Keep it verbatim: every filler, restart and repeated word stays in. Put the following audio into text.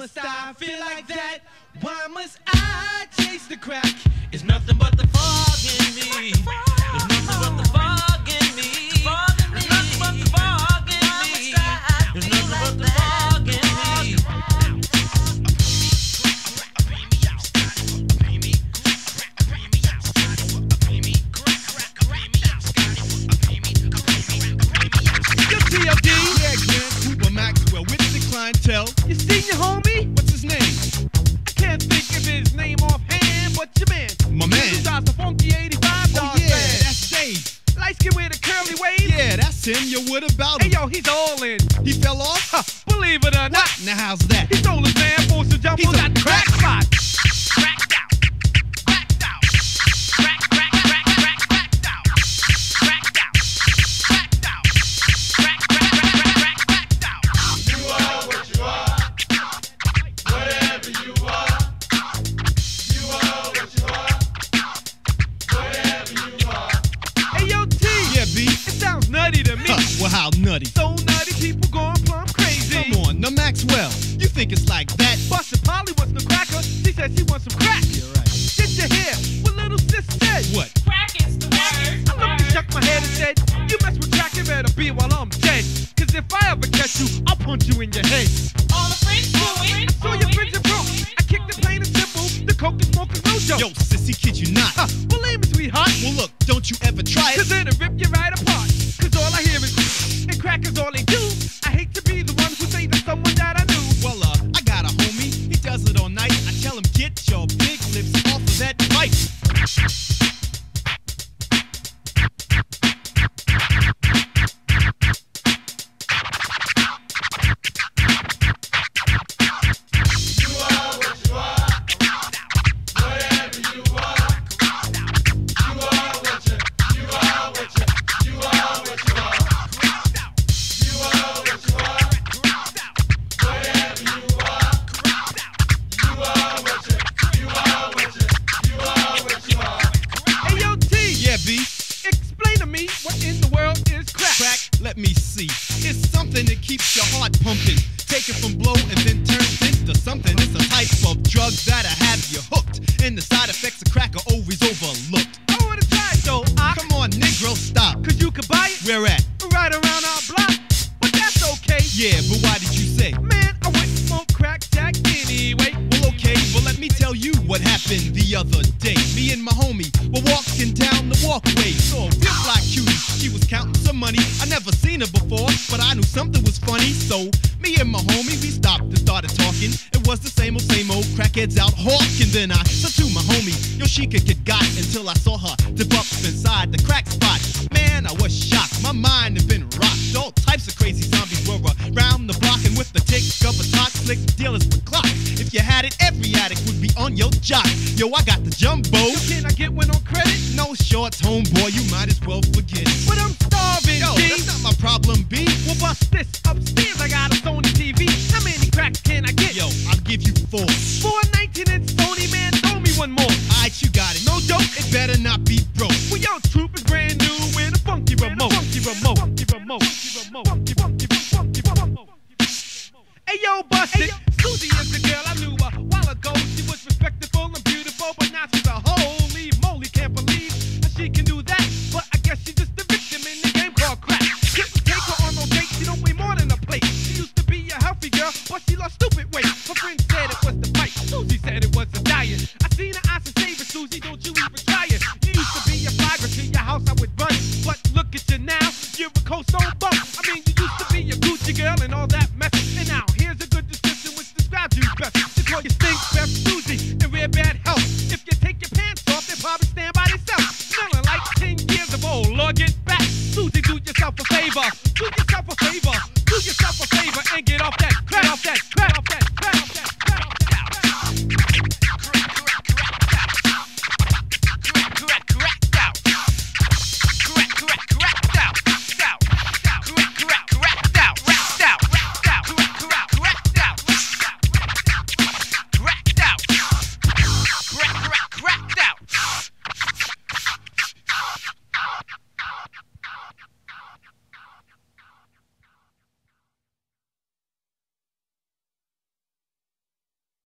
must I feel like that? Why must I chase the crack? It's nothing but the fog in me. It's nothing but the fog in me. It's nothing but the fog in me. It's nothing but the fog in me. T L D, yeah, Glenn, Cooper Maxwell with the clientele. You seen your homie? What's his name? I can't think of his name offhand, but your man. My man. He drives a funky eighty-five dog. Oh, yeah, man. That's Dave. Light skin with a curly wave. Yeah, that's him. Yo, what about him? Hey, yo, he's all in. He fell off? Huh. Believe it or not. What? Now, how's that? He stole his man, forced to jump he's on that crack spot. Cracked out. Cracked out. Crack, crack, crack, crack, cracked out. Cracked out. Cracked out. Crack, crack, crack, crack, cracked out. You are what you are. Whatever you are. You are what you are. Whatever you are. Hey, yo, T. Yeah, B. It sounds nutty to me. Huh. Well, how nutty? So nutty, people going plumb crazy. Come on, now Maxwell. You think it's like that? Buster Polly wants no cracker. She said she wants some crack. Yeah, right. Get your hair. What little sis said? What? Crack is the word. I looked and shook my head and said, you mess with crack, it better be while I'm dead. Cause if I ever catch you, I'll punch you in your head. All the friends do it. So your friends are broke. I kick the plain and simple. The coke is smoking no joke. Yo, sissy, kid you not. Huh, believe me, sweetheart. Well, look, don't you ever try it. Cause it'll rip you right apart. Cause all I hear is and crack is all they do. I hate to be the one who say to someone that I knew. Well, uh, I got a homie, he does it all night. I tell him, get your big lips off of that mic. Let me see. It's something that keeps your heart pumping. Take it from blow and then turns into something. It's a type of drug that'll have you hooked. And the side effects of crack are always overlooked. I wanna try it though, I. Come on, Negro, stop. Cause you could buy it. Where at? Right around our block. But that's okay. Yeah, but why did you say? Man, I wouldn't smoke crack jack anyway. Well, okay, but let me tell you what happened the other day. Me and my homie were walking down the walkway. Saw a real black cutie. She was counting some money. I never seen her before, but I knew something was funny. So me and my homie, we stopped and started talking. It was the same old, same old crackheads out hawking. Then I said to my homie, yo, she could get got until I saw her dip up inside the crack spot. Man, I was shocked. My mind had been rocked. All types of crazy zombies were around the block. And with the tick of a tot, slick dealers were clocked. If you had it, every addict would be on your jock. Yo, I got the jumbo. Yo, can I get one on credit? No shorts, homeboy, you might as well forget it. But I'm starving, yo, G. That's not my problem, B. Well, bust this upstairs, I got a Sony T V. How many cracks can I get? Yo, I'll give you four. four nineteen and Sony, man, throw me one more. Alright, you got it. No joke, it better not be broke. Well, yo, troop is brand new with a funky remote. Funky remote. Funky remote. Funky remote. Funky, funky, funky, funky, remote. Hey, yo, bust it. Susie is the girl I knew a while ago. She was respectful and beautiful, but now she's a hoe. Holy moly, can't believe that she can do that. But I guess she's just a victim in the game called crack. Couldn't take her on no date, she don't weigh more than a plate. She used to be a healthy girl, but she lost stupid weight. Her friend said it was the bite, Susie said it was the diet. I seen her eyes and savor, Susie, don't you even try it. You used to be a flyer, to your house I would run. But look at you now, you're a cold stone bump. I mean,